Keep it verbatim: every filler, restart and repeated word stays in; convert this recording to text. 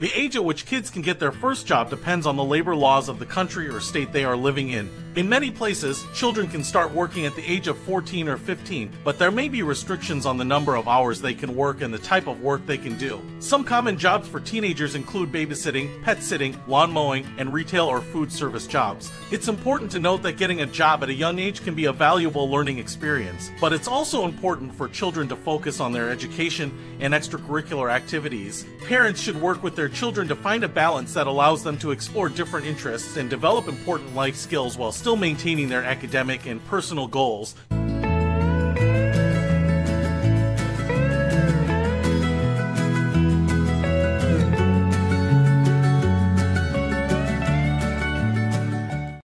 The age at which kids can get their first job depends on the labor laws of the country or state they are living in. In many places, children can start working at the age of fourteen or fifteen, but there may be restrictions on the number of hours they can work and the type of work they can do. Some common jobs for teenagers include babysitting, pet sitting, lawn mowing, and retail or food service jobs. It's important to note that getting a job at a young age can be a valuable learning experience, but it's also important for children to focus on their education and extracurricular activities. Parents should work with their children to find a balance that allows them to explore different interests and develop important life skills while still maintaining their academic and personal goals.